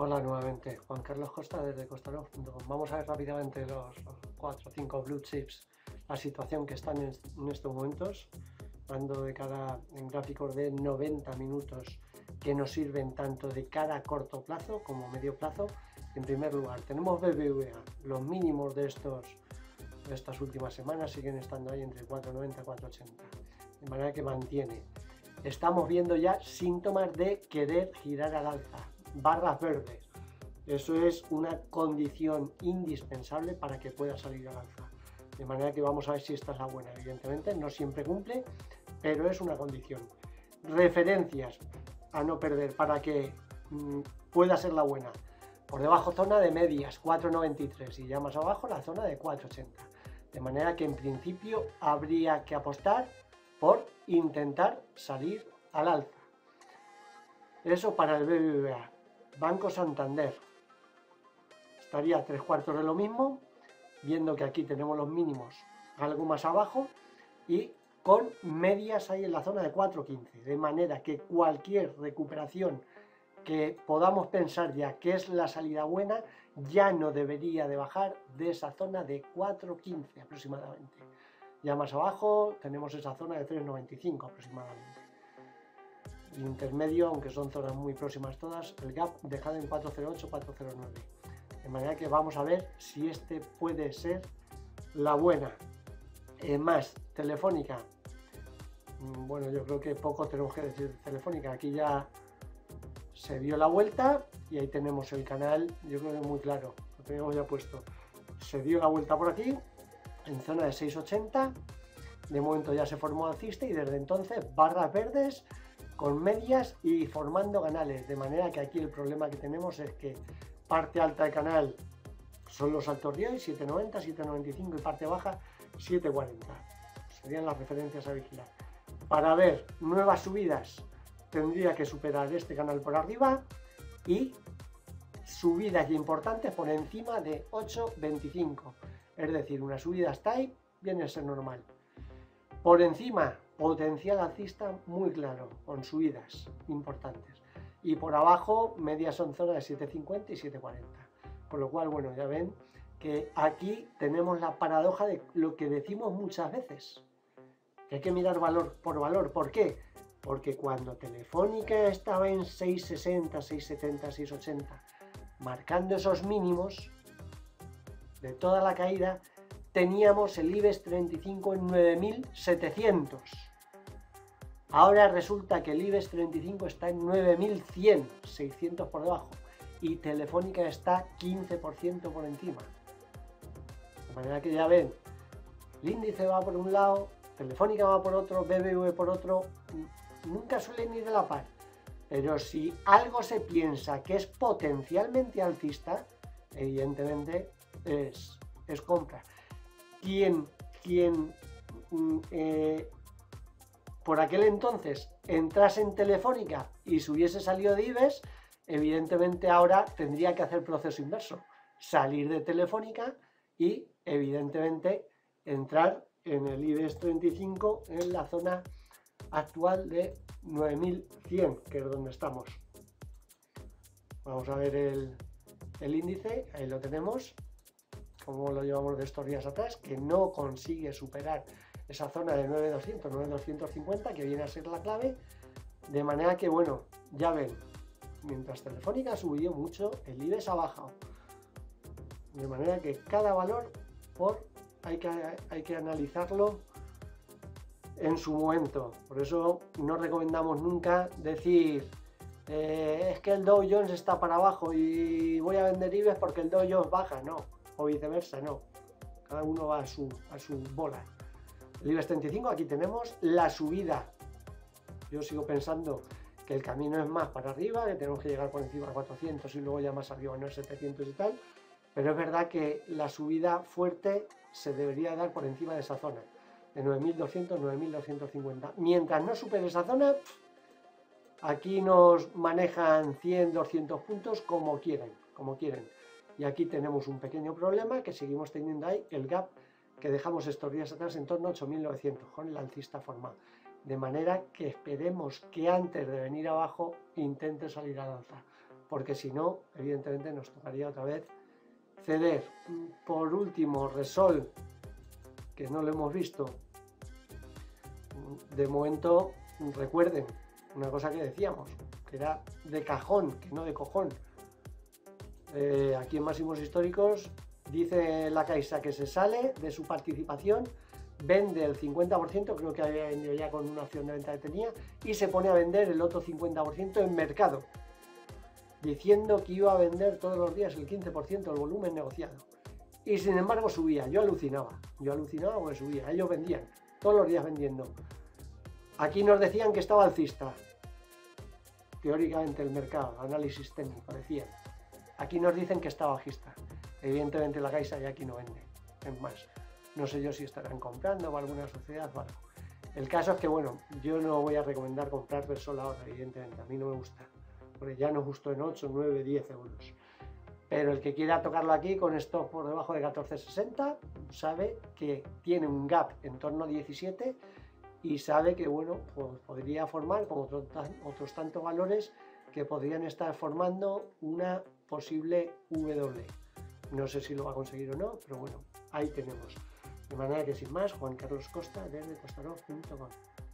Hola nuevamente, Juan Carlos Costa desde Kostarof. Vamos a ver rápidamente los 4 o 5 blue chips, la situación que están en estos momentos, hablando de cada en gráficos de 90 minutos que nos sirven tanto de cara a corto plazo como medio plazo. En primer lugar tenemos BBVA, los mínimos de estas últimas semanas siguen estando ahí entre 4,90 y 4,80, de manera que mantiene. Estamos viendo ya síntomas de querer girar al alza. Barras verdes, eso es una condición indispensable para que pueda salir al alza, de manera que vamos a ver si esta es la buena. Evidentemente no siempre cumple, pero es una condición. Referencias a no perder para que pueda ser la buena: por debajo zona de medias 4,93 y ya más abajo la zona de 4,80, de manera que en principio habría que apostar por intentar salir al alza. Eso para el BBVA. Banco Santander estaría 3/4 de lo mismo, viendo que aquí tenemos los mínimos algo más abajo y con medias ahí en la zona de 4,15, de manera que cualquier recuperación que podamos pensar ya que es la salida buena ya no debería de bajar de esa zona de 4,15 aproximadamente. Ya más abajo tenemos esa zona de 3,95 aproximadamente. Intermedio, aunque son zonas muy próximas todas, el gap dejado en 4,08-4,09, de manera que vamos a ver si este puede ser la buena. Más Telefónica, bueno, yo creo que poco tenemos que decir de Telefónica. Aquí ya se dio la vuelta y ahí tenemos el canal, yo creo que muy claro, lo tenemos ya puesto. Se dio la vuelta por aquí en zona de 6,80, de momento ya se formó alcista y desde entonces barras verdes con medias y formando canales, de manera que aquí el problema que tenemos es que parte alta del canal son los altos de hoy, 7,90, 7,95 y parte baja 7,40. Serían las referencias a vigilar. Para ver nuevas subidas tendría que superar este canal por arriba y subidas importantes por encima de 8,25. Es decir, una subida hasta ahí viene a ser normal. Por encima, potencial alcista muy claro, con subidas importantes. Y por abajo, medias son zona de 7,50 y 7,40. Con lo cual, bueno, ya ven que aquí tenemos la paradoja de lo que decimos muchas veces, que hay que mirar valor por valor. ¿Por qué? Porque cuando Telefónica estaba en 6,60, 6,70, 6,80, marcando esos mínimos de toda la caída, teníamos el IBEX 35 en 9.700. Ahora resulta que el IBEX 35 está en 9.100, 600 por debajo, y Telefónica está 15% por encima. De manera que ya ven, el índice va por un lado, Telefónica va por otro, BBV por otro, nunca suelen ir de la par. Pero si algo se piensa que es potencialmente alcista, evidentemente es compra. Quien por aquel entonces entrase en Telefónica y se hubiese salido de IBEX, evidentemente ahora tendría que hacer proceso inverso, salir de Telefónica y evidentemente entrar en el IBEX 35 en la zona actual de 9100, que es donde estamos. Vamos a ver el índice, ahí lo tenemos, como lo llevamos de estos días atrás, que no consigue superar esa zona de 9,200, 9,250, que viene a ser la clave, de manera que, bueno, ya ven, mientras Telefónica ha subido mucho, el IBEX ha bajado, de manera que cada valor hay que analizarlo en su momento. Por eso no recomendamos nunca decir es que el Dow Jones está para abajo y voy a vender IBEX porque el Dow Jones baja, no. O viceversa, no. Cada uno va a su bola. El IBEX 35, aquí tenemos la subida. Yo sigo pensando que el camino es más para arriba, que tenemos que llegar por encima a 400 y luego ya más arriba, no 700 y tal. Pero es verdad que la subida fuerte se debería dar por encima de esa zona, de 9.200, 9.250. Mientras no supere esa zona, aquí nos manejan 100, 200 puntos como quieran, como quieren. Y aquí tenemos un pequeño problema que seguimos teniendo ahí, el gap que dejamos estos días atrás en torno a 8.900 con el alcista formado. De manera que esperemos que antes de venir abajo intente salir al alza. porque si no, evidentemente nos tocaría otra vez ceder. Por último, Repsol, que no lo hemos visto. De momento, recuerden una cosa que decíamos, que era de cajón, que no de cojón. Aquí en máximos históricos dice la Caixa que se sale de su participación, vende el 50%, creo que había vendido ya con una opción de venta que tenía, y se pone a vender el otro 50% en mercado, diciendo que iba a vender todos los días el 15% del volumen negociado. Y sin embargo subía, yo alucinaba porque subía, ellos vendían, todos los días vendiendo. Aquí nos decían que estaba alcista, teóricamente el mercado, análisis técnico, decían. Aquí nos dicen que está bajista. Evidentemente la Caixa ya aquí no vende. Es más, no sé yo si estarán comprando o alguna sociedad o algo. El caso es que, bueno, yo no voy a recomendar comprar Repsol ahora, evidentemente. A mí no me gusta, porque ya nos gustó en 8, 9, 10 euros. Pero el que quiera tocarlo aquí con esto por debajo de 14,60 sabe que tiene un gap en torno a 17 y sabe que, bueno, pues podría formar, como otros tantos valores, que podrían estar formando una posible W. No sé si lo va a conseguir o no, pero bueno, ahí tenemos. De manera que sin más, Juan Carlos Costa desde Kostarof.com.